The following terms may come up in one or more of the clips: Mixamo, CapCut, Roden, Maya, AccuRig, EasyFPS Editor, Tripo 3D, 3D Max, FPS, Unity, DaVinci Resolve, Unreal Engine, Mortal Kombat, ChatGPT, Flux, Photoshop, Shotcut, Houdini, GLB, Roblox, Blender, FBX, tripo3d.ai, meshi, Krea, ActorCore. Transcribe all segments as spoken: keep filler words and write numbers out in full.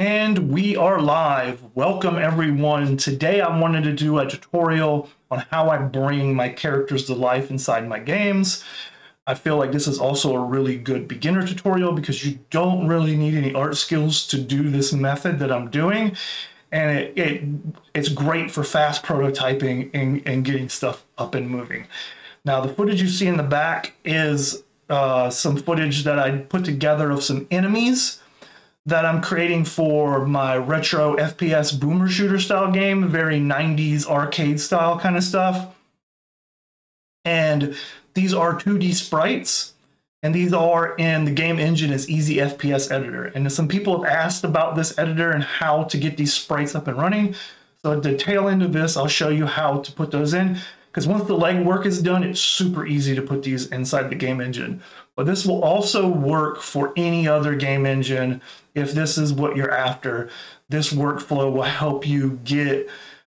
And we are live. Welcome everyone. Today I wanted to do a tutorial on how I bring my characters to life inside my games. I feel like this is also a really good beginner tutorial because you don't really need any art skills to do this method that I'm doing. And it, it it's great for fast prototyping and, and getting stuff up and moving. Now the footage you see in the back is uh, some footage that I put together of some enemies that I'm creating for my retro F P S boomer shooter style game, very nineties arcade style kind of stuff. And these are two D sprites, and these are in the game engine is EasyFPS Editor. And some people have asked about this editor and how to get these sprites up and running. So at the tail end of this, I'll show you how to put those in, because once the legwork is done, it's super easy to put these inside the game engine. But this will also work for any other game engine. If this is what you're after, this workflow will help you get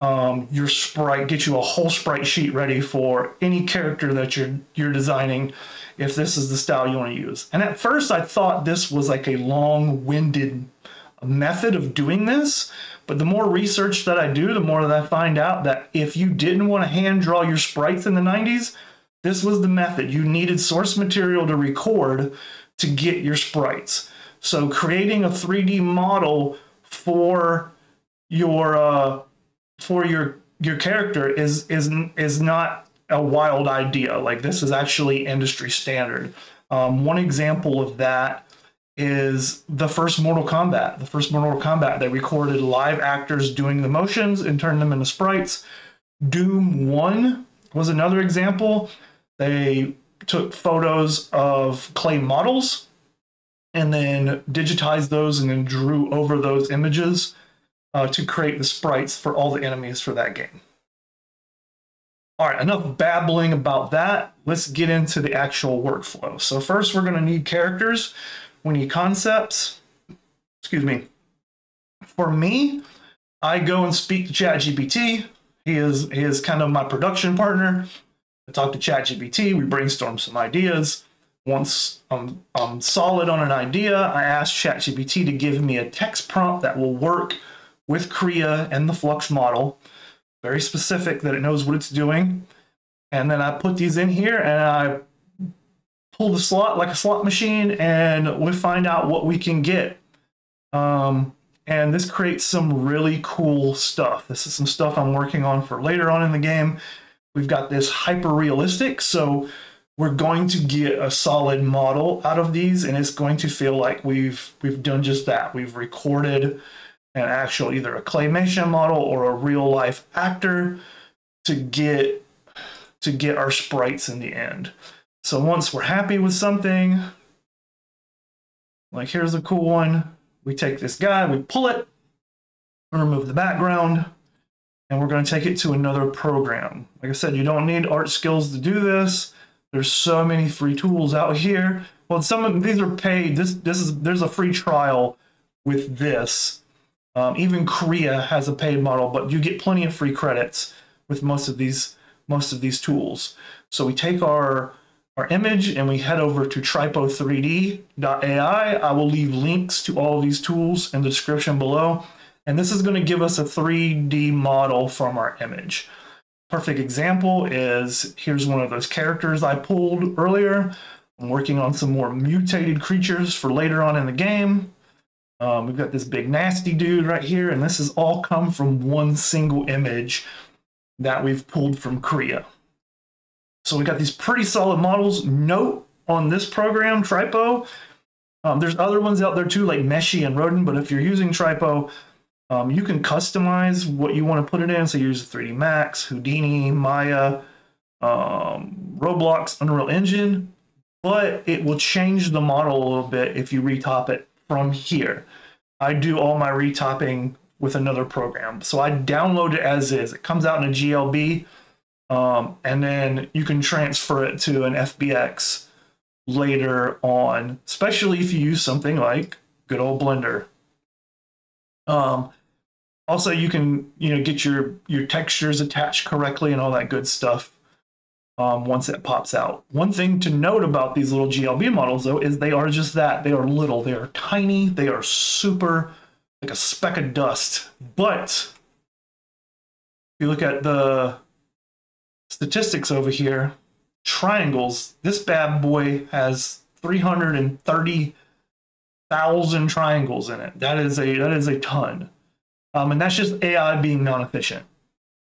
um, your sprite, get you a whole sprite sheet ready for any character that you're, you're designing, if this is the style you want to use. And at first I thought this was like a long-winded method of doing this, but the more research that I do, the more that I find out that if you didn't want to hand draw your sprites in the nineties, this was the method. You needed source material to record to get your sprites. So creating a three D model for your uh, for your your character is is is not a wild idea. Like, this is actually industry standard. Um, one example of that is the first Mortal Kombat. The first Mortal Kombat, they recorded live actors doing the motions and turned them into sprites. Doom one was another example. They took photos of clay models and then digitized those and then drew over those images uh, to create the sprites for all the enemies for that game. All right, enough babbling about that. Let's get into the actual workflow. So first we're gonna need characters. We need concepts, excuse me. For me, I go and speak to ChatGPT. He is, he is kind of my production partner. I talk to ChatGPT, we brainstorm some ideas. Once I'm, I'm solid on an idea, I ask ChatGPT to give me a text prompt that will work with Krea and the Flux model, very specific that it knows what it's doing. And then I put these in here and I pull the slot like a slot machine and we find out what we can get. Um, and this creates some really cool stuff. This is some stuff I'm working on for later on in the game. We've got this hyper realistic, so we're going to get a solid model out of these, and it's going to feel like we've we've done just that. We've recorded an actual either a claymation model or a real life actor to get to get our sprites in the end. So once we're happy with something, like here's a cool one, we take this guy, we pull it, we remove the background, and we're going to take it to another program. Like I said, you don't need art skills to do this. There's so many free tools out here. Well, some of these are paid. This, this is, there's a free trial with this. Um, even Krea has a paid model, but you get plenty of free credits with most of these, most of these tools. So we take our, our image and we head over to tripo three D dot A I. I will leave links to all of these tools in the description below. And this is going to give us a three D model from our image. Perfect example is, here's one of those characters I pulled earlier. I'm working on some more mutated creatures for later on in the game. Um, we've got this big nasty dude right here, and this has all come from one single image that we've pulled from Krea. So we got these pretty solid models. Note on this program, Tripo, um, there's other ones out there too, like Meshi and Roden, but if you're using Tripo, Um, you can customize what you want to put it in. So you use three D Max, Houdini, Maya, um, Roblox, Unreal Engine, but it will change the model a little bit if you retop it from here. I do all my retopping with another program. So I download it as is. It comes out in a G L B, um, and then you can transfer it to an F B X later on, especially if you use something like good old Blender. Um, Also, you can, you know, get your, your textures attached correctly and all that good stuff um, once it pops out. One thing to note about these little G L B models, though, is they are just that. They are little. They are tiny. They are super, like a speck of dust. But if you look at the statistics over here, triangles, this bad boy has three hundred thirty thousand triangles in it. That is a, that is a ton. Um, and that's just A I being non-efficient.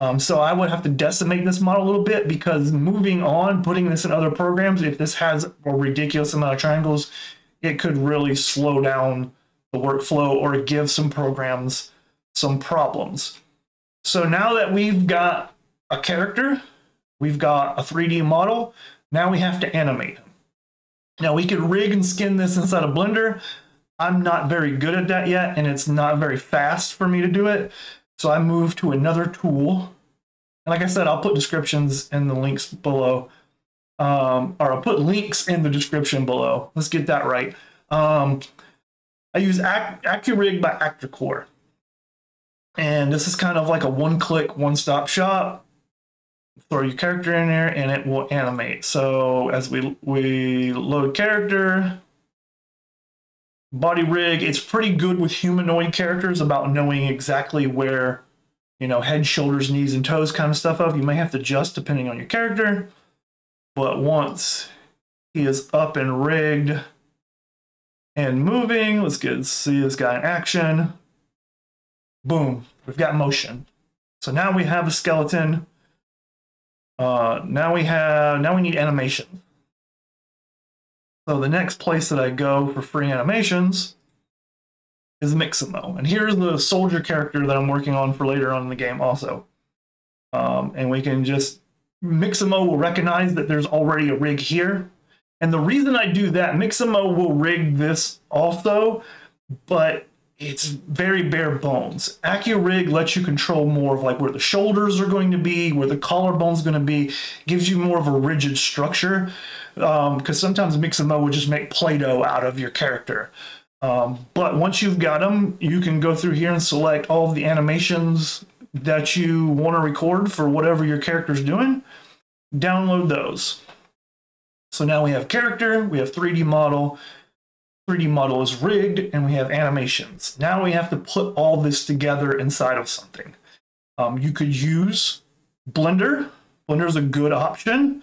Um, so I would have to decimate this model a little bit, because moving on, putting this in other programs, if this has a ridiculous amount of triangles, it could really slow down the workflow or give some programs some problems. So now that we've got a character, we've got a three D model, now we have to animate. Now we could rig and skin this inside of Blender. I'm not very good at that yet, and it's not very fast for me to do it. So I move to another tool. And like I said, I'll put descriptions in the links below. Um, or I'll put links in the description below. Let's get that right. Um, I use AccuRig by ActorCore. And this is kind of like a one-click, one-stop shop. Throw your character in there and it will animate. So as we, we load character, body rig, it's pretty good with humanoid characters about knowing exactly where, you know, head, shoulders, knees, and toes kind of stuff up. You may have to adjust depending on your character. But once he is up and rigged and moving, let's get see this guy in action. Boom, we've got motion. So now we have a skeleton. Uh, now we have, now we need animation. So the next place that I go for free animations is Mixamo. And here's the soldier character that I'm working on for later on in the game also. Um, and we can just, Mixamo will recognize that there's already a rig here. And the reason I do that, Mixamo will rig this also, but it's very bare bones. AccuRig lets you control more of like where the shoulders are going to be, where the collarbone's going to be, gives you more of a rigid structure. Um, because sometimes Mixamo will just make Play-Doh out of your character. Um, but once you've got them, you can go through here and select all of the animations that you want to record for whatever your character's doing. Download those. So now we have character, we have three D model, three D model is rigged, and we have animations. Now we have to put all this together inside of something. Um, you could use Blender. Blender is a good option.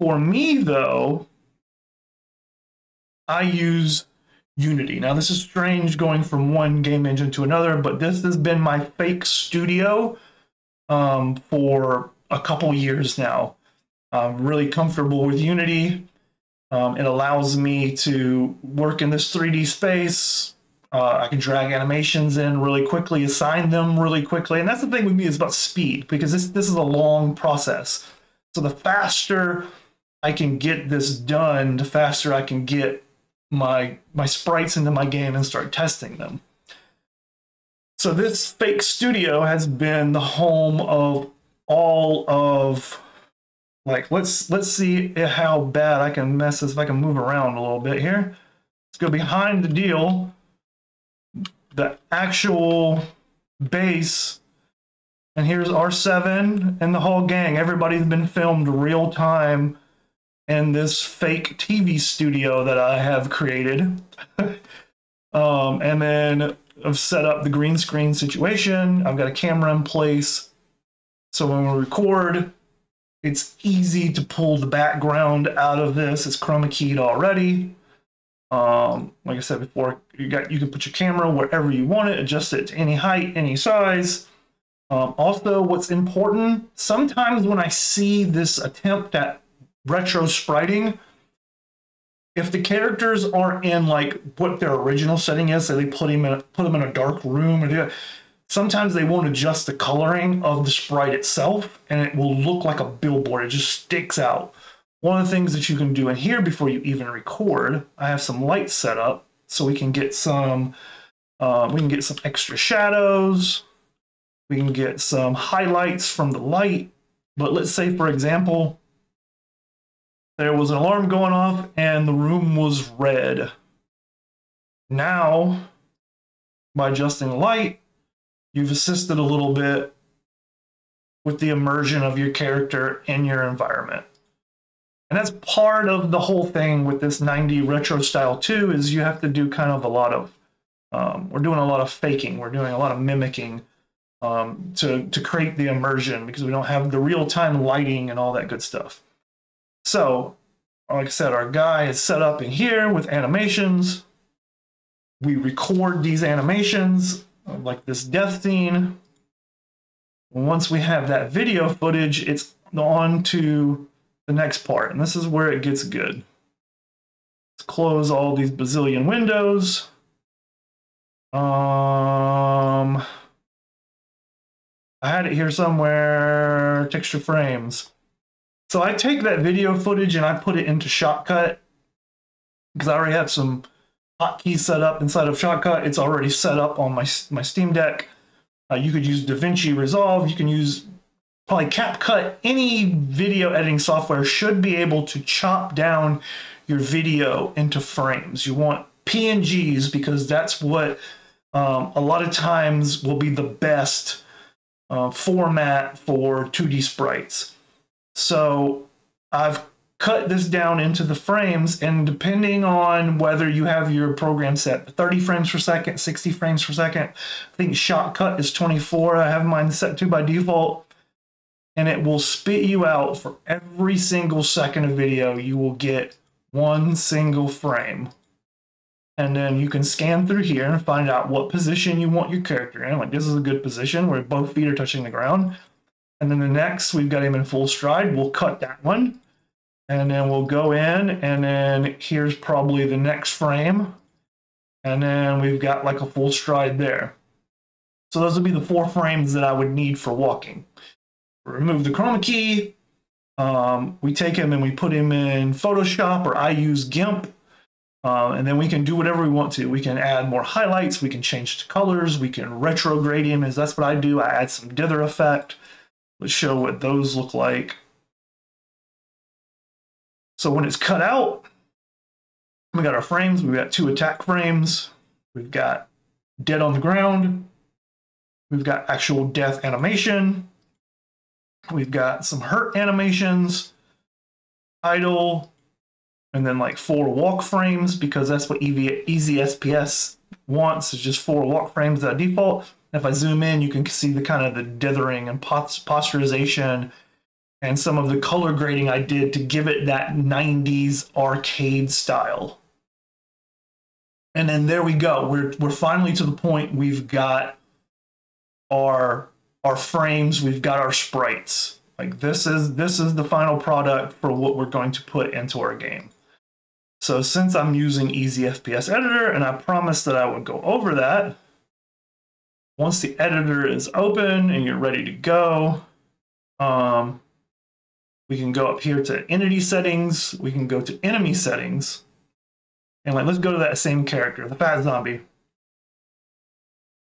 For me, though, I use Unity. Now, this is strange going from one game engine to another, but this has been my fake studio um, for a couple years now. I'm really comfortable with Unity. Um, it allows me to work in this three D space. Uh, I can drag animations in really quickly, assign them really quickly. And that's the thing with me is about speed, because this, this is a long process. So the faster I can get this done, the faster I can get my, my sprites into my game and start testing them. So this fake studio has been the home of all of, like, let's, let's see how bad I can mess this, if I can move around a little bit here. Let's go behind the deal, the actual base. And here's R seven and the whole gang. Everybody's been filmed real time in this fake T V studio that I have created. um, and then I've set up the green screen situation. I've got a camera in place. So when we record, it's easy to pull the background out of this. It's chroma keyed already. Um, like I said before, you got, you can put your camera wherever you want it, adjust it to any height, any size. Um, also, what's important, sometimes when I see this attempt at retro spriting, if the characters are in like what their original setting is, so they put them in a, put them in a dark room, or do, sometimes they won't adjust the coloring of the sprite itself, and it will look like a billboard. It just sticks out. One of the things that you can do in here before you even record, I have some lights set up so we can get some uh, we can get some extra shadows. We can get some highlights from the light, but let's say, for example, there was an alarm going off and the room was red. Now, by adjusting the light, you've assisted a little bit with the immersion of your character in your environment. And that's part of the whole thing with this nine D retro style too, is you have to do kind of a lot of Um, we're doing a lot of faking. We're doing a lot of mimicking um, to, to create the immersion, because we don't have the real-time lighting and all that good stuff. So, like I said, our guy is set up in here with animations. We record these animations, like this death scene. Once we have that video footage, it's on to the next part. And this is where it gets good. Let's close all these bazillion windows. Um, I had it here somewhere, texture frames. So I take that video footage and I put it into Shotcut, because I already have some hotkeys set up inside of Shotcut. It's already set up on my, my Steam Deck. Uh, you could use DaVinci Resolve. You can use probably CapCut. Any video editing software should be able to chop down your video into frames. You want P N Gs, because that's what um, a lot of times will be the best uh, format for two D sprites. So I've cut this down into the frames, and depending on whether you have your program set thirty frames per second, sixty frames per second, I think Shotcut is twenty-four. I have mine set to by default, and it will spit you out for every single second of video. You will get one single frame. And then you can scan through here and find out what position you want your character in. Like, this is a good position where both feet are touching the ground. And then the next, we've got him in full stride. We'll cut that one. And then we'll go in, and then here's probably the next frame. And then we've got like a full stride there. So those would be the four frames that I would need for walking. Remove the chroma key. Um, we take him and we put him in Photoshop, or I use GIMP. Uh, and then we can do whatever we want to. We can add more highlights. We can change the colors. We can retro gradient, as that's what I do. I add some dither effect. Let's show what those look like. So when it's cut out, we got our frames. We've got two attack frames. We've got dead on the ground. We've got actual death animation. We've got some hurt animations, idle, and then like four walk frames, because that's what EasyFPS wants, is just four walk frames by default. And if I zoom in, you can see the kind of the dithering and posturization and some of the color grading I did to give it that nineties arcade style. And then there we go. We're, we're finally to the point. We've got our, our frames. We've got our sprites. Like, this is, this is the final product for what we're going to put into our game. So since I'm using EasyFPS Editor, and I promised that I would go over that, once the editor is open and you're ready to go, um, we can go up here to entity settings. We can go to enemy settings, and like, let's go to that same character, the fat zombie. And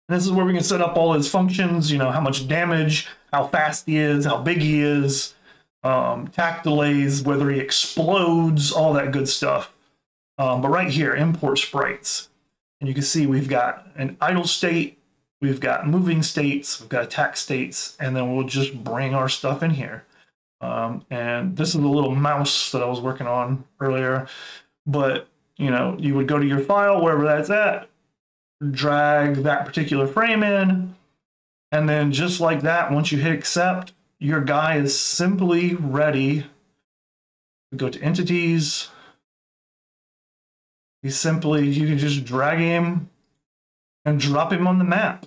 this is where we can set up all his functions, you know, how much damage, how fast he is, how big he is, um, attack delays, whether he explodes, all that good stuff. Um, but right here, import sprites. And you can see we've got an idle state, we've got moving states, we've got attack states, and then we'll just bring our stuff in here. Um, and this is the little mouse that I was working on earlier, but you know, you would go to your file, wherever that's at, drag that particular frame in, and then just like that, once you hit accept, your guy is simply ready. We go to entities. You simply, you can just drag him and drop him on the map,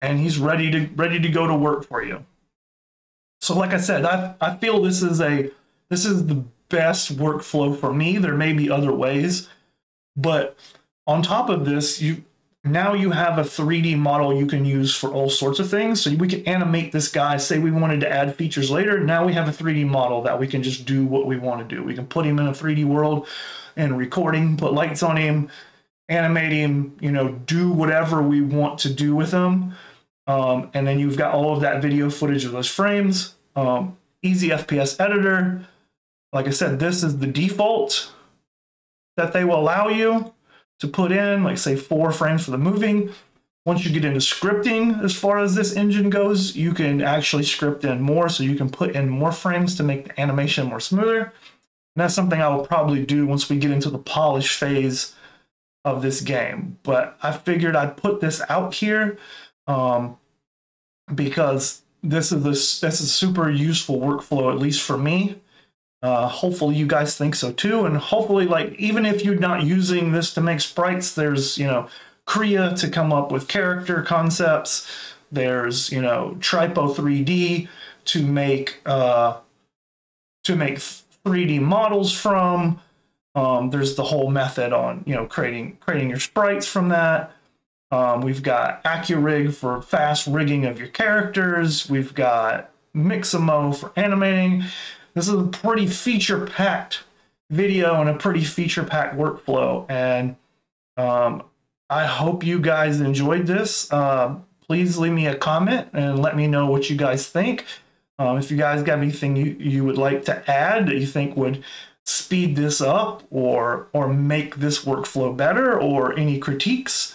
and he's ready to, ready to go to work for you. So like I said, I, I feel this is a, this is the best workflow for me. There may be other ways, but on top of this, you now you have a three D model you can use for all sorts of things. So we can animate this guy. Say we wanted to add features later. Now we have a three D model that we can just do what we want to do. We can put him in a three D world and record him, put lights on him, animate him, you know, do whatever we want to do with him. Um, and then you've got all of that video footage of those frames. Um, EasyFPS Editor, like I said, this is the default that they will allow you to put in, like say four frames for the moving. Once you get into scripting, as far as this engine goes, you can actually script in more, so you can put in more frames to make the animation more smoother. And that's something I will probably do once we get into the polish phase of this game, but I figured I'd put this out here um, because this is this this is super useful workflow, at least for me. Uh, hopefully you guys think so too, and hopefully, like, even if you're not using this to make sprites, there's, you know, Krea to come up with character concepts. There's, you know, tripo three D to make uh, to make three D models from. Um, there's the whole method on, you know, creating creating your sprites from that. Um, we've got AccuRig for fast rigging of your characters. We've got Mixamo for animating. This is a pretty feature-packed video and a pretty feature-packed workflow, and um, I hope you guys enjoyed this. Uh, please leave me a comment and let me know what you guys think. Um, if you guys got anything you, you would like to add that you think would speed this up or or make this workflow better, or any critiques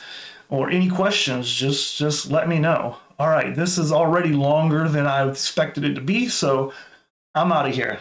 or any questions, just just let me know. All right, this is already longer than I expected it to be, so I'm out of here.